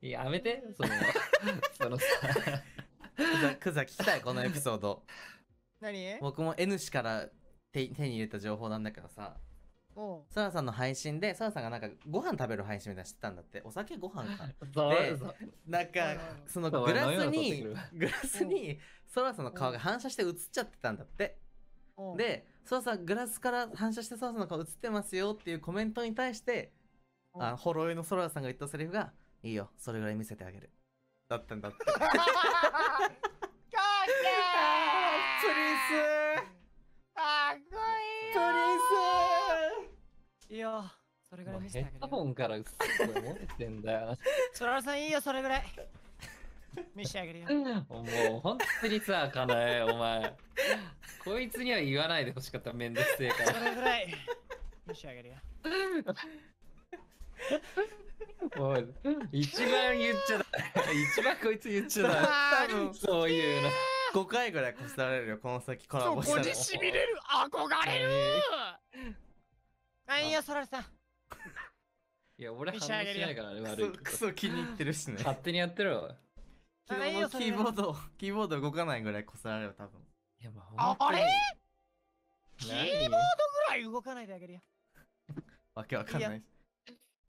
やめて、そのそのさクザ聞きたいこのエピソード。何？僕も N 氏から手に入れた情報なんだけどさ、サラさんの配信でサラさんがなんかご飯食べる配信みたいなしてたんだって。お酒ご飯かで、なんかそのグラスにサラさんの顔が反射して映っちゃってたんだって。でサラさんグラスから反射してサラさんの顔映ってますよっていうコメントに対して、あ、ホロエのサラさんが言ったセリフが、いいよそれぐらい見せてあげるだったんだって。かっけー、プリンスかっこいい、プリンスいいよ、それぐらい見せてあげる。ヘッドホンからうっすら漏れてんだよ。そらさんいいよ、それぐらい見せてあげるよ。もう本当にさ、かなえ、お前こいつには言わないでほしかった、めんどくせえから。それぐらい見せてあげるよ。おい、一番言っちゃダメ。一番こいつ言っちゃダメ。多分そういうの5回ぐらいこすられるよ、この先コラボしたら。そこにしびれる、憧れる。あ、いや、そらさん。いや、俺反応しないからね、悪い。クソ気に入ってるしね。勝手にやってろ。昨日のキーボード動かないぐらいこすられるよ、多分。あれ？キーボードぐらい動かないであげるよ。わけわかんない。